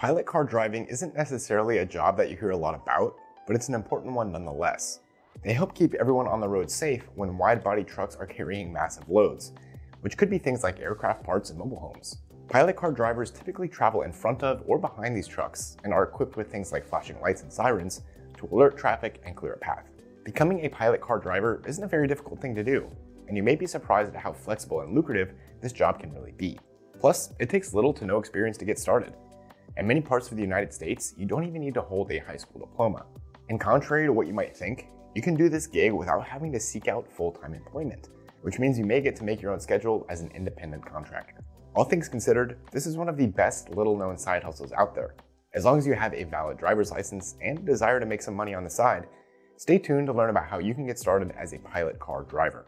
Pilot car driving isn't necessarily a job that you hear a lot about, but it's an important one nonetheless. They help keep everyone on the road safe when wide-body trucks are carrying massive loads, which could be things like aircraft parts and mobile homes. Pilot car drivers typically travel in front of or behind these trucks and are equipped with things like flashing lights and sirens to alert traffic and clear a path. Becoming a pilot car driver isn't a very difficult thing to do, and you may be surprised at how flexible and lucrative this job can really be. Plus, it takes little to no experience to get started. In many parts of the United States, you don't even need to hold a high school diploma. And contrary to what you might think, you can do this gig without having to seek out full-time employment, which means you may get to make your own schedule as an independent contractor. All things considered, this is one of the best little-known side hustles out there. As long as you have a valid driver's license and a desire to make some money on the side, stay tuned to learn about how you can get started as a pilot car driver.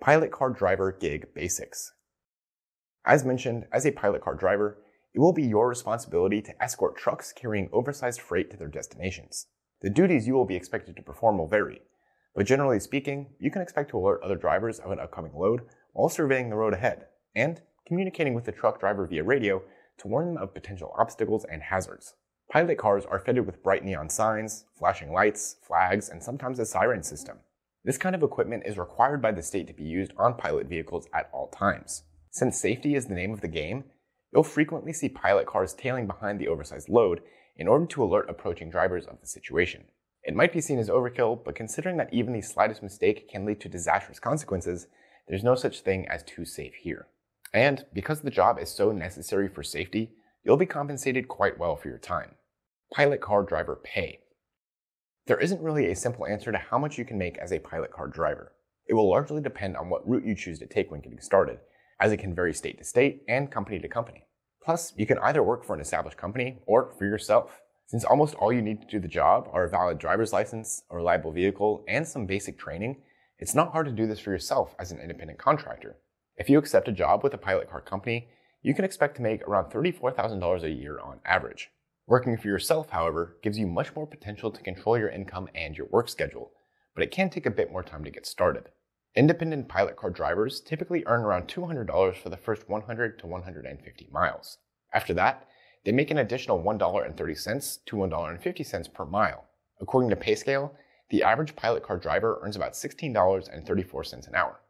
Pilot car driver gig basics. As mentioned, as a pilot car driver, it will be your responsibility to escort trucks carrying oversized freight to their destinations. The duties you will be expected to perform will vary, but generally speaking, you can expect to alert other drivers of an upcoming load while surveying the road ahead and communicating with the truck driver via radio to warn them of potential obstacles and hazards. Pilot cars are fitted with bright neon signs, flashing lights, flags, and sometimes a siren system. This kind of equipment is required by the state to be used on pilot vehicles at all times. Since safety is the name of the game, you'll frequently see pilot cars tailing behind the oversized load in order to alert approaching drivers of the situation. It might be seen as overkill, but considering that even the slightest mistake can lead to disastrous consequences, there's no such thing as too safe here. And because the job is so necessary for safety, you'll be compensated quite well for your time. Pilot car driver pay. There isn't really a simple answer to how much you can make as a pilot car driver. It will largely depend on what route you choose to take when getting started, as it can vary state to state and company to company. Plus, you can either work for an established company or for yourself. Since almost all you need to do the job are a valid driver's license, a reliable vehicle, and some basic training, it's not hard to do this for yourself as an independent contractor. If you accept a job with a pilot car company, you can expect to make around $34,000 a year on average. Working for yourself, however, gives you much more potential to control your income and your work schedule, but it can take a bit more time to get started. Independent pilot car drivers typically earn around $200 for the first 100 to 150 miles. After that, they make an additional $1.30 to $1.50 per mile. According to Payscale, the average pilot car driver earns about $16.34 an hour.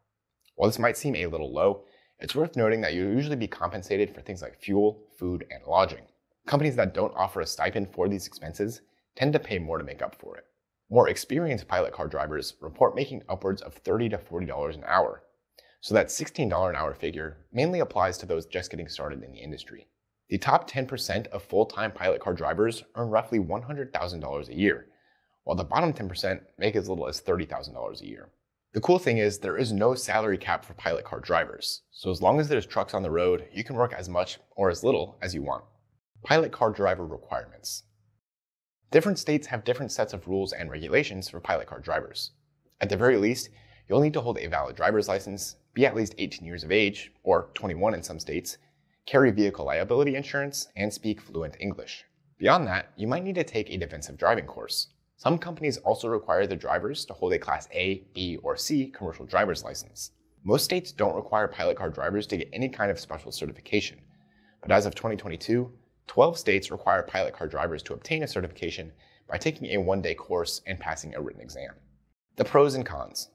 While this might seem a little low, it's worth noting that you'll usually be compensated for things like fuel, food, and lodging. Companies that don't offer a stipend for these expenses tend to pay more to make up for it. More experienced pilot car drivers report making upwards of $30 to $40 an hour, so that $16 an hour figure mainly applies to those just getting started in the industry. The top 10% of full-time pilot car drivers earn roughly $100,000 a year, while the bottom 10% make as little as $30,000 a year. The cool thing is there is no salary cap for pilot car drivers, so as long as there's trucks on the road, you can work as much or as little as you want. Pilot car driver requirements. Different states have different sets of rules and regulations for pilot car drivers. At the very least, you'll need to hold a valid driver's license, be at least 18 years of age, or 21 in some states, carry vehicle liability insurance, and speak fluent English. Beyond that, you might need to take a defensive driving course. Some companies also require their drivers to hold a Class A, B, or C commercial driver's license. Most states don't require pilot car drivers to get any kind of special certification, but as of 2022, 12 states require pilot car drivers to obtain a certification by taking a one-day course and passing a written exam. The pros and cons.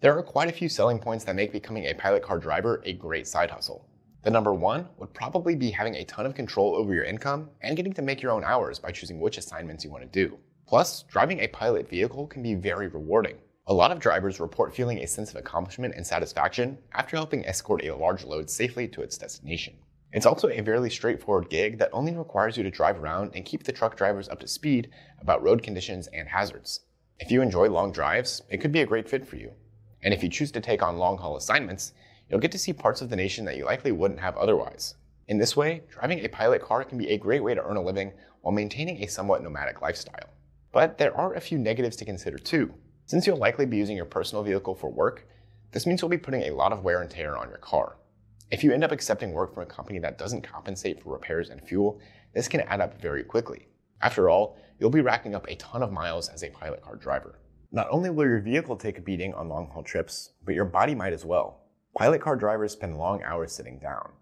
There are quite a few selling points that make becoming a pilot car driver a great side hustle. The number one would probably be having a ton of control over your income and getting to make your own hours by choosing which assignments you want to do. Plus, driving a pilot vehicle can be very rewarding. A lot of drivers report feeling a sense of accomplishment and satisfaction after helping escort a large load safely to its destination. It's also a fairly straightforward gig that only requires you to drive around and keep the truck drivers up to speed about road conditions and hazards. If you enjoy long drives, it could be a great fit for you. And if you choose to take on long-haul assignments, you'll get to see parts of the nation that you likely wouldn't have otherwise. In this way, driving a pilot car can be a great way to earn a living while maintaining a somewhat nomadic lifestyle. But there are a few negatives to consider too. Since you'll likely be using your personal vehicle for work, this means you'll be putting a lot of wear and tear on your car. If you end up accepting work from a company that doesn't compensate for repairs and fuel, this can add up very quickly. After all, you'll be racking up a ton of miles as a pilot car driver. Not only will your vehicle take a beating on long-haul trips, but your body might as well. Pilot car drivers spend long hours sitting down.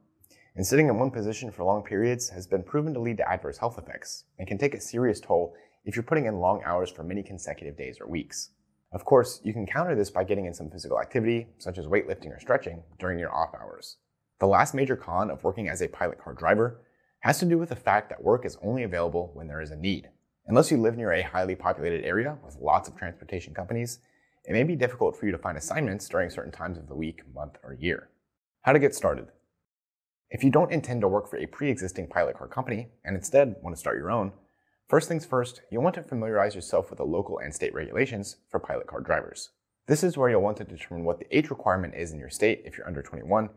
and sitting in one position for long periods has been proven to lead to adverse health effects and can take a serious toll if you're putting in long hours for many consecutive days or weeks. Of course, you can counter this by getting in some physical activity, such as weightlifting or stretching, during your off hours. The last major con of working as a pilot car driver has to do with the fact that work is only available when there is a need. Unless you live near a highly populated area with lots of transportation companies, it may be difficult for you to find assignments during certain times of the week, month, or year. How to get started. If you don't intend to work for a pre-existing pilot car company and instead want to start your own, first things first, you'll want to familiarize yourself with the local and state regulations for pilot car drivers. This is where you'll want to determine what the age requirement is in your state if you're under 21,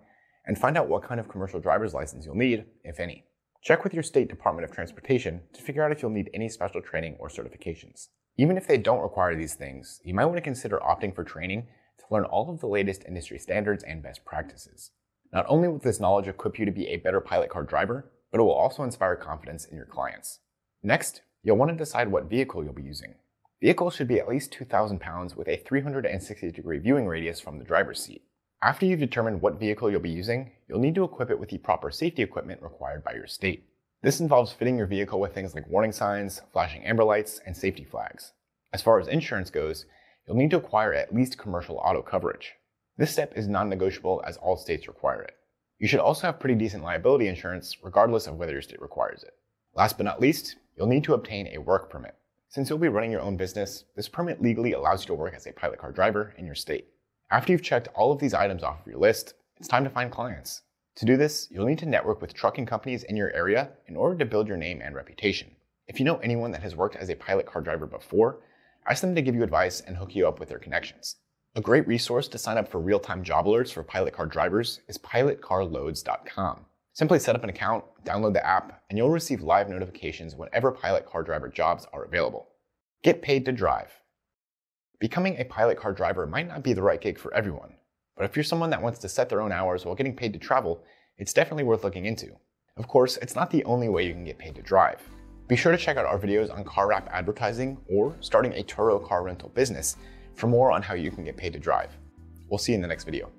and find out what kind of commercial driver's license you'll need, if any. Check with your state Department of Transportation to figure out if you'll need any special training or certifications. Even if they don't require these things, you might want to consider opting for training to learn all of the latest industry standards and best practices. Not only will this knowledge equip you to be a better pilot car driver, but it will also inspire confidence in your clients. Next, you'll want to decide what vehicle you'll be using. Vehicles should be at least 2,000 pounds with a 360-degree viewing radius from the driver's seat. After you've determined what vehicle you'll be using, you'll need to equip it with the proper safety equipment required by your state. This involves fitting your vehicle with things like warning signs, flashing amber lights, and safety flags. As far as insurance goes, you'll need to acquire at least commercial auto coverage. This step is non-negotiable as all states require it. You should also have pretty decent liability insurance regardless of whether your state requires it. Last but not least, you'll need to obtain a work permit. Since you'll be running your own business, this permit legally allows you to work as a pilot car driver in your state. After you've checked all of these items off of your list, it's time to find clients. To do this, you'll need to network with trucking companies in your area in order to build your name and reputation. If you know anyone that has worked as a pilot car driver before, ask them to give you advice and hook you up with their connections. A great resource to sign up for real-time job alerts for pilot car drivers is PilotCarLoads.com. Simply set up an account, download the app, and you'll receive live notifications whenever pilot car driver jobs are available. Get paid to drive. Becoming a pilot car driver might not be the right gig for everyone, but if you're someone that wants to set their own hours while getting paid to travel, it's definitely worth looking into. Of course, it's not the only way you can get paid to drive. Be sure to check out our videos on car wrap advertising or starting a Turo car rental business for more on how you can get paid to drive. We'll see you in the next video.